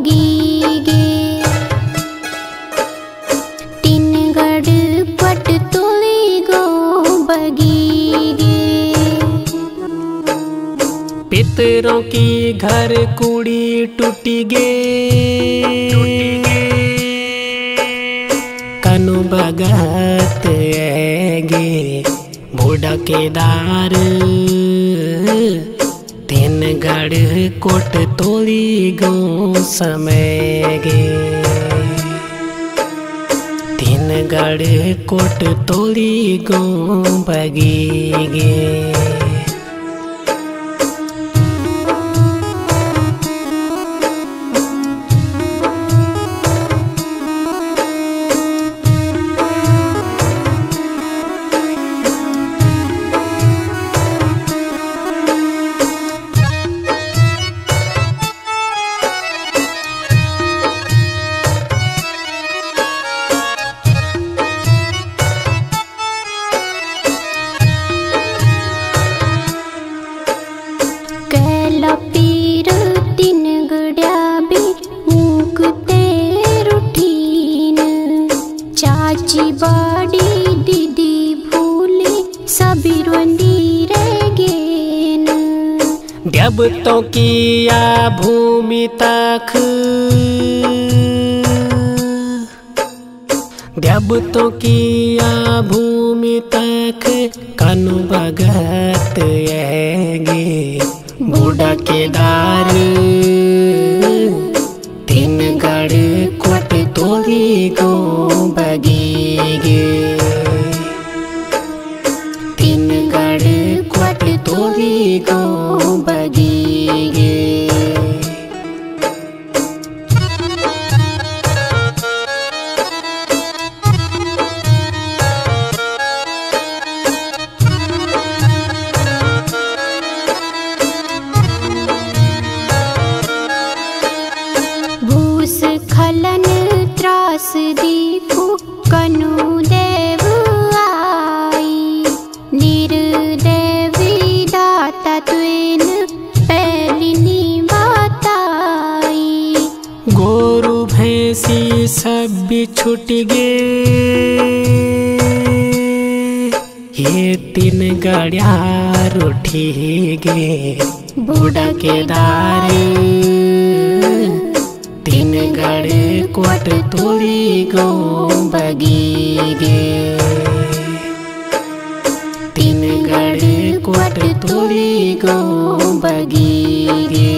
लगीगे। तीन गड़पट तुली गो बगीगे। पितरों की घर कुड़ी टूटी गे, कनु बगत गे बूढ़ा केदार। तीन गढ़ कोट तोली गो समय गे, तीन गढ़ कोट तोली गो बगी गे। पीर तीन गड़ाबी मुकते रूठीन, चाची बाड़ी दीदी भूली सभी रोंदी रह गेन। देवतों की या भूमि तक, देवतों की या भूमि तक, कानू भगत गे बूढ़ा केदार। तीन गढ़ कोट तोली गो बगीगे, तीन गढ़ कोट तोली गो बगीगे। खलन त्रासदी कनु देव आई, निर्देवी दाता तुन पैलिनी बताई। गोरु भैंसी सब भी छूट गे, ये तीन गड़िया रूठी गे बूढ़ा केदार। तीन गड़े कोट तोली गो बगीगे, तीन गड़े कोट तोली गो बगीगे।